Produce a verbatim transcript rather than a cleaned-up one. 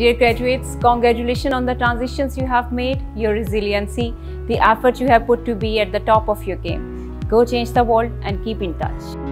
Dear graduates, congratulations on the transitions you have made, your resiliency, the effort you have put to be at the top of your game. Go change the world and keep in touch.